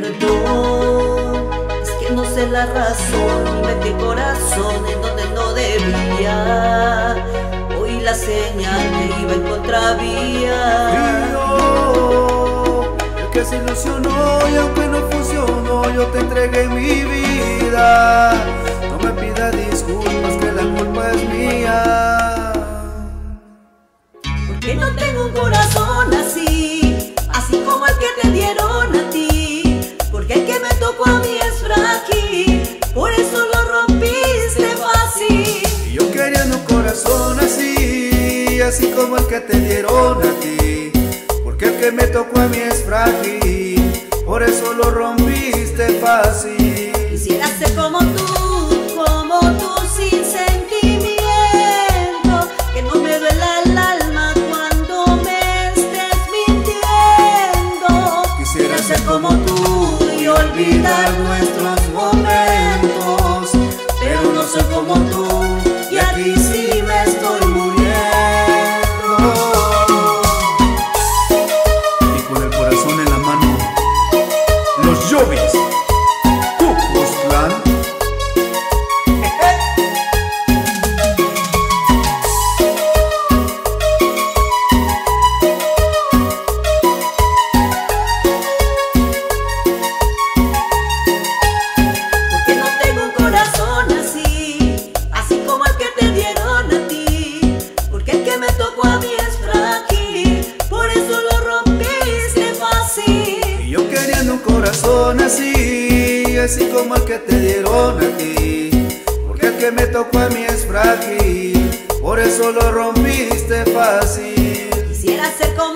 perdón. Es que no sé la razón, y metí el corazón en donde no debía. Hoy la señal me iba en contravía. Río, el que se ilusionó y aunque no funcionó, yo te entregué mi vida. No me pidas disculpas, que la culpa es mía. Porque no tengo un corazón así, así como el que te dieron a ti. El que me tocó a mí es frágil, por eso lo rompiste fácil. Y yo quería un corazón así, así como el que te dieron a ti. Porque el que me tocó a mí es frágil, por eso lo rompiste fácil. Quisiera ser como tú sin sentimiento, que no me duela el alma cuando me estés mintiendo. Quisiera ser como tú y olvidar nuestros momentos, pero no soy como tú y aquí sí me estoy muriendo. Y con el corazón en la mano, los Jovis, Cucos Clan. Corazón así, así como el que te dieron a ti. Porque el que me tocó a mí es frágil, por eso lo rompiste fácil. Quisiera ser como